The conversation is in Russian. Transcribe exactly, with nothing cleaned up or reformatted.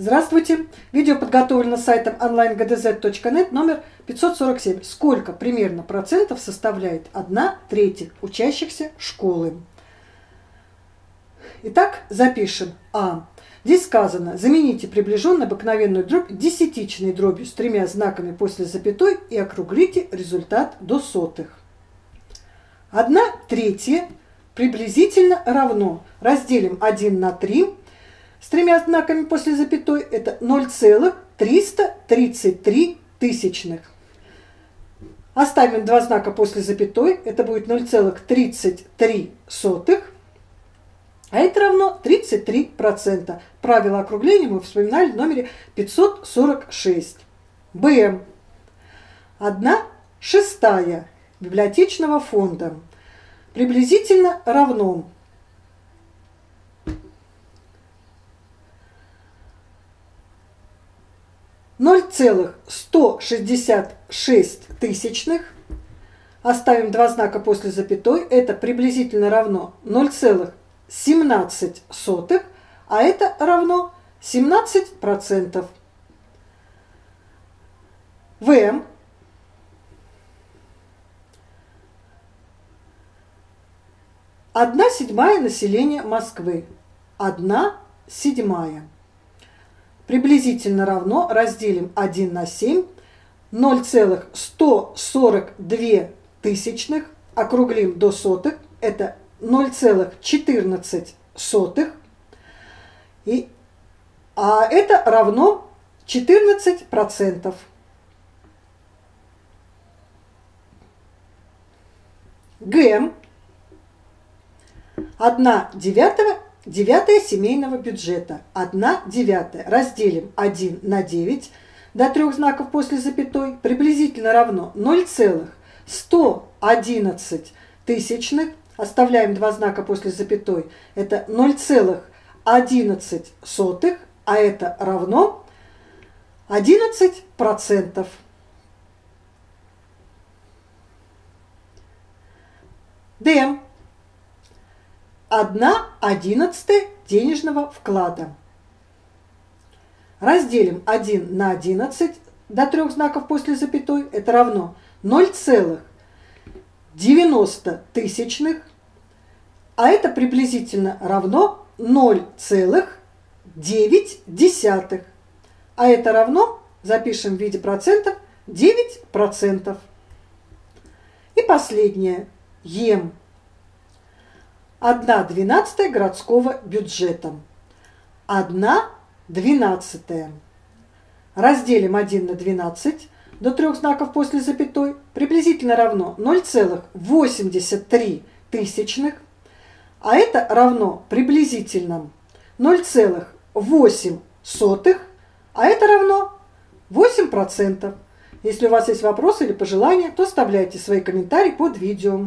Здравствуйте! Видео подготовлено сайтом онлайн гэ дэ зэт точка нет номер пятьсот сорок семь. Сколько примерно процентов составляет одна треть учащихся школы? Итак, запишем. А. Здесь сказано, замените приближенную обыкновенную дробь десятичной дробью с тремя знаками после запятой и округлите результат до сотых. одна треть приблизительно равно. Разделим один на три. С тремя знаками после запятой это ноль целых триста тридцать три тысячных. Оставим два знака после запятой, это будет ноль целых тридцать три сотых, а это равно тридцать три процента. Правило округления мы вспоминали в номере пятьсот сорок шесть. Б. одна шестая библиотечного фонда приблизительно равно ноль целых сто шестьдесят шесть тысячных. Оставим два знака после запятой. Это приблизительно равно ноль целых семнадцать сотых, а это равно семнадцать процентов. В. Одна седьмая населения Москвы. Одна седьмая. Приблизительно равно, разделим один на семь, ноль целых сто сорок две тысячных, округлим до сотых, это ноль целых четырнадцать сотых, и, а это равно четырнадцать процентов. Г. одна девятая. Девятая семейного бюджета. одна девятая. Разделим один на девять до трех знаков после запятой. Приблизительно равно ноль целых сто одиннадцать тысячных. Оставляем два знака после запятой. Это ноль целых одиннадцать сотых, а это равно одиннадцать процентов. Д. одна одиннадцатая денежного вклада. Разделим один на одиннадцать до трех знаков после запятой. Это равно ноль целых девяносто тысячных, а это приблизительно равно ноль целых девять десятых. А это равно, запишем в виде процентов, девять процентов. И последнее. Е. одна двенадцатая городского бюджета. одна двенадцатая. Разделим один на двенадцать до трех знаков после запятой. Приблизительно равно ноль целых восемьдесят три тысячных. А это равно приблизительно ноль целых восемь сотых. А это равно восемь процентов. Если у вас есть вопросы или пожелания, то оставляйте свои комментарии под видео.